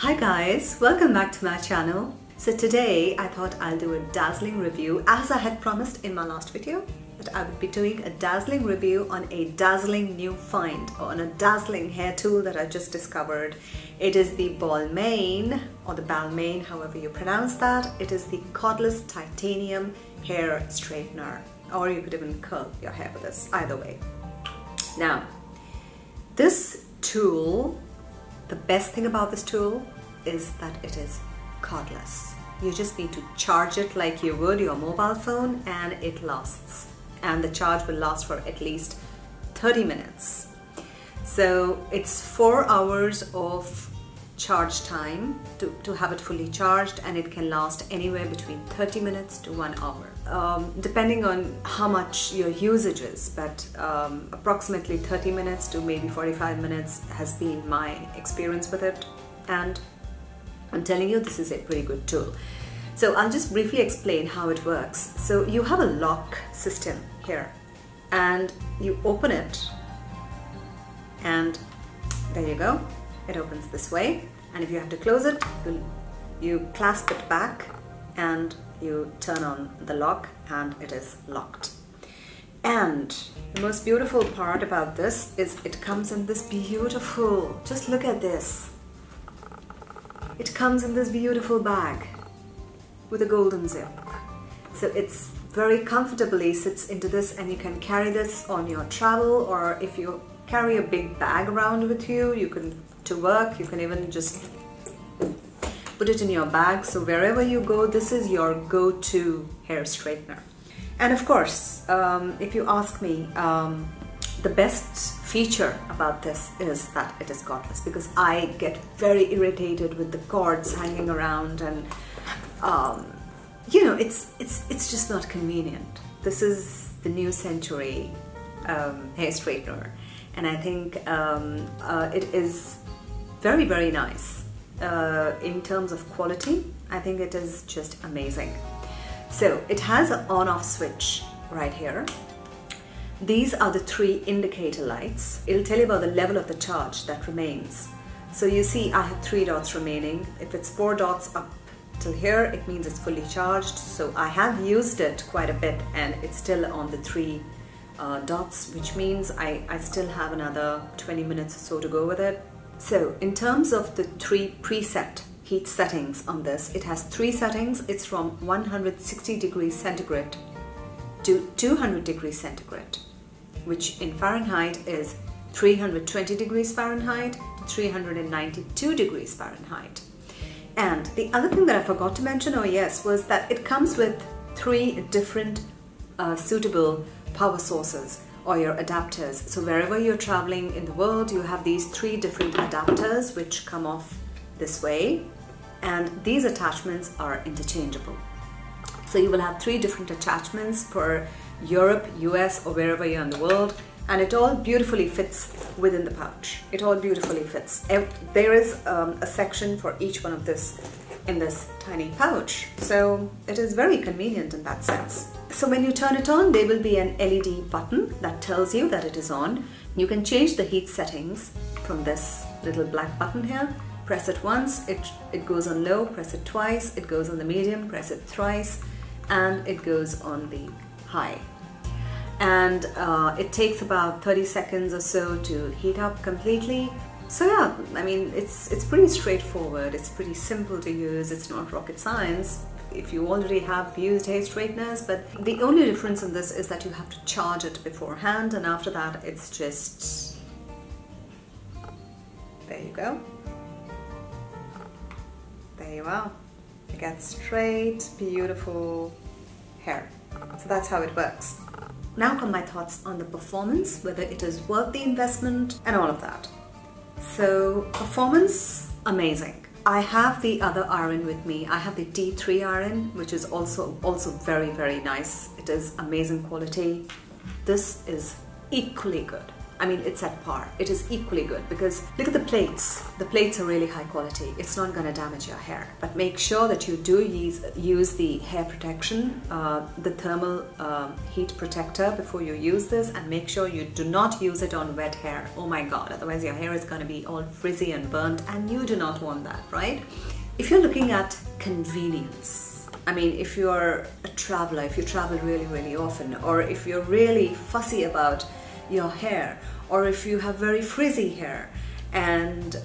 Hi guys, welcome back to my channel. So today I thought I'll do a dazzling review, as I had promised in my last video that I would be doing a dazzling review on a dazzling new find, on a dazzling hair tool that I just discovered. It is the Balmain, or the Balmain, however you pronounce that. It is the cordless titanium hair straightener, or you could even curl your hair with this, either way. Now, this tool, the best thing about this tool is that it is cordless. You just need to charge it like you would your mobile phone and it lasts. And the charge will last for at least 30 minutes. So it's 4 hours of charge time to have it fully charged, and it can last anywhere between 30 minutes to 1 hour, depending on how much your usage is, but approximately 30 minutes to maybe 45 minutes has been my experience with it. And I'm telling you, this is a pretty good tool. So I'll just briefly explain how it works. So you have a lock system here, and you open it, and there you go. It opens this way, and if you have to close it, you clasp it back and you turn on the lock and it is locked. And the most beautiful part about this is it comes in this beautiful, just look at this. It comes in this beautiful bag with a golden zip. So it's very comfortably sits into this, and you can carry this on your travel, or if you carry a big bag around with you, you can to work, you can even just put it in your bag. So wherever you go, this is your go-to hair straightener. And of course, if you ask me, the best feature about this is that it is cordless, because I get very irritated with the cords hanging around, and you know, it's just not convenient. This is the new century hair straightener, and I think it is very, very nice in terms of quality. I think it is just amazing. So it has an on-off switch right here. These are the 3 indicator lights. It'll tell you about the level of the charge that remains. So you see I have 3 dots remaining. If it's 4 dots up till here, it means it's fully charged. So I have used it quite a bit, and it's still on the 3 dots, which means I still have another 20 minutes or so to go with it. So in terms of the 3 preset heat settings on this, it has 3 settings. It's from 160 degrees centigrade to 200 degrees centigrade, which in Fahrenheit is 320 degrees Fahrenheit to 392 degrees Fahrenheit. And the other thing that I forgot to mention, oh yes, was that it comes with 3 different suitable power sources or your adapters. So wherever you're traveling in the world, you have these 3 different adapters which come off this way, and these attachments are interchangeable. So you will have 3 different attachments for Europe, US, or wherever you're in the world, and it all beautifully fits within the pouch. It all beautifully fits. There is a section for each one of this in this tiny pouch, so it is very convenient in that sense. So when you turn it on, there will be an LED button that tells you that it is on. You can change the heat settings from this little black button here. Press it once, it goes on low, press it twice, it goes on the medium, press it thrice, and it goes on the high. And it takes about 30 seconds or so to heat up completely. So yeah, I mean, it's pretty straightforward, it's pretty simple to use, it's not rocket science if you already have used hair straighteners. But the only difference in this is that you have to charge it beforehand, and after that it's just, there you go, there you are. You get straight, beautiful hair. So that's how it works. Now come my thoughts on the performance, whether it is worth the investment and all of that. So performance, amazing. I have the other iron with me. I have the D3 iron, which is also very, very nice. It is amazing quality. This is equally good. I mean, it's at par. It is equally good because look at the plates. The plates are really high quality. It's not going to damage your hair. But make sure that you do use the hair protection, the thermal heat protector before you use this, and make sure you do not use it on wet hair. Oh my God, otherwise your hair is going to be all frizzy and burnt, and you do not want that, right? If you're looking at convenience, I mean, if you're a traveler, if you travel really, really often, or if you're really fussy about your hair, or if you have very frizzy hair, and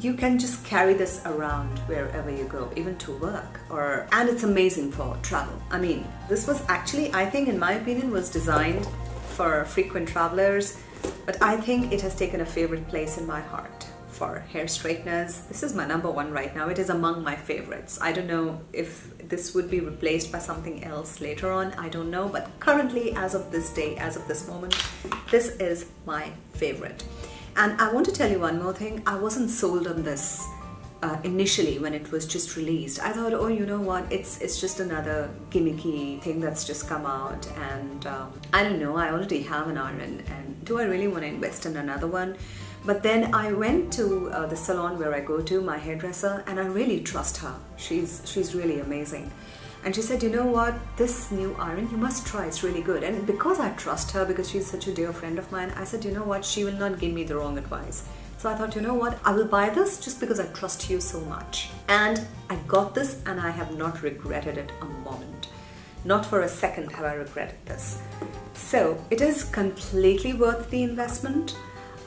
you can just carry this around wherever you go, even to work, or and it's amazing for travel. I mean, this was actually, I think, in my opinion, was designed for frequent travelers, but I think it has taken a favorite place in my heart. For hair straighteners, this is my #1 right now. It is among my favorites. I don't know if this would be replaced by something else later on, I don't know, but currently, as of this day, as of this moment, this is my favorite. And I want to tell you one more thing. I wasn't sold on this initially when it was just released. I thought, oh, you know what, it's just another gimmicky thing that's just come out, and I don't know, I already have an iron, and do I really want to invest in another one? But then I went to the salon where I go to, my hairdresser, and I really trust her. She's really amazing. And she said, you know what, this new iron, you must try, it's really good. And because I trust her, because she's such a dear friend of mron, I said, you know what, she will not give me the wrong advice. So I thought, you know what, I will buy this just because I trust you so much. And I got this and I have not regretted it a moment. Not for a second have I regretted this. So it is completely worth the investment.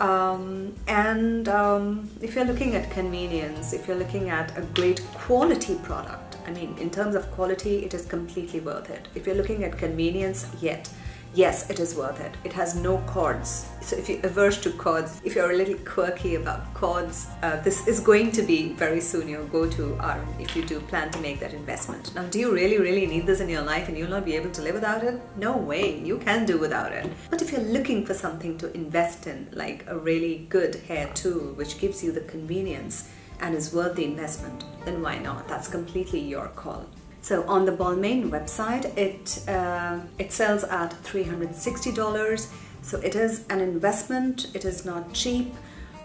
If you're looking at convenience, if you're looking at a great quality product, I mean, in terms of quality, it is completely worth it. If you're looking at convenience, yes, it is worth it. It has no cords. So if you're averse to cords, if you're a little quirky about cords, this is going to be very soon your go-to iron if you do plan to make that investment. Now, do you really, really need this in your life and you'll not be able to live without it? No way, you can do without it. But if you're looking for something to invest in, like a really good hair tool, which gives you the convenience and is worth the investment, then why not? That's completely your call. So on the Balmain website, it sells at $360. So it is an investment, it is not cheap,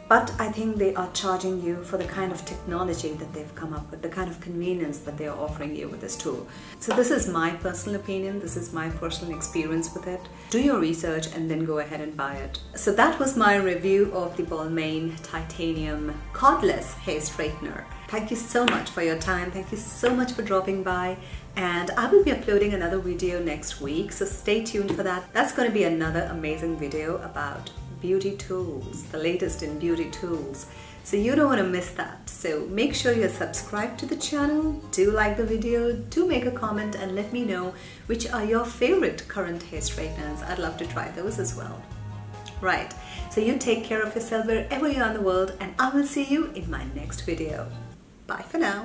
but I think they are charging you for the kind of technology that they've come up with, the kind of convenience that they are offering you with this tool. So this is my personal opinion, this is my personal experience with it. Do your research and then go ahead and buy it. So that was my review of the Balmain Titanium Cordless Hair Straightener. Thank you so much for your time, thank you so much for dropping by, and I will be uploading another video next week, so stay tuned for that. That's going to be another amazing video about beauty tools, the latest in beauty tools, so you don't want to miss that. So make sure you're subscribed to the channel, do like the video, do make a comment, and let me know which are your favorite current hair straighteners. I'd love to try those as well. Right, so you take care of yourself wherever you are in the world, and I will see you in my next video. Bye for now.